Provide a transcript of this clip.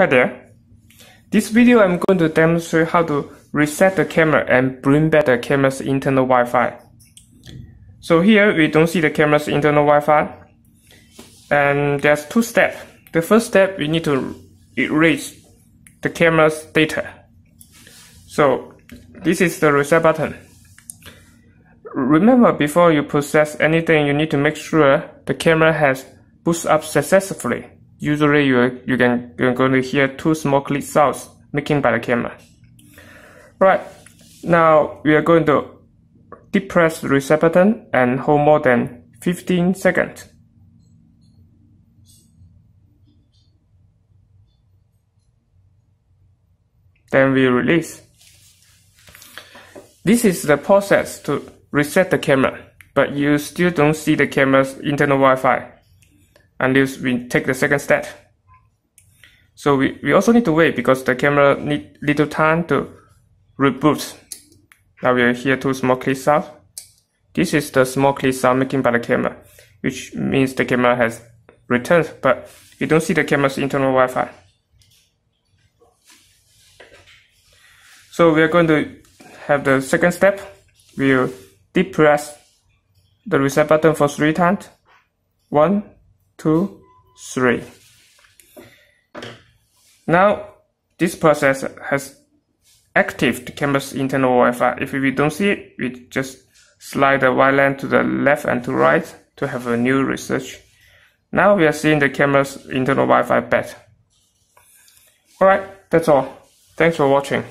Hi there. This video I'm going to demonstrate how to reset the camera and bring back the camera's internal Wi-Fi. So here we don't see the camera's internal Wi-Fi. And there's two steps. The first step, we need to erase the camera's data. So this is the reset button. Remember, before you process anything, you need to make sure the camera has booted up successfully. Usually you're going to hear two small click sounds making by the camera. Right, now we are going to deep press the reset button and hold more than 15 seconds. Then we release. This is the process to reset the camera, but you still don't see the camera's internal Wi-Fi unless we take the second step. So we also need to wait because the camera need little time to reboot. Now we hear two small click sounds. This is the small click sound making by the camera, which means the camera has returned, but you don't see the camera's internal Wi-Fi. So we are going to have the second step. We'll deep press the reset button for 3 times. 1, 2, 3. Now this process has activated the camera's internal Wi-Fi. If we don't see it, we just slide the wireline to the left and to right to have a new research. Now we are seeing the camera's internal Wi-Fi back. Alright, that's all. Thanks for watching.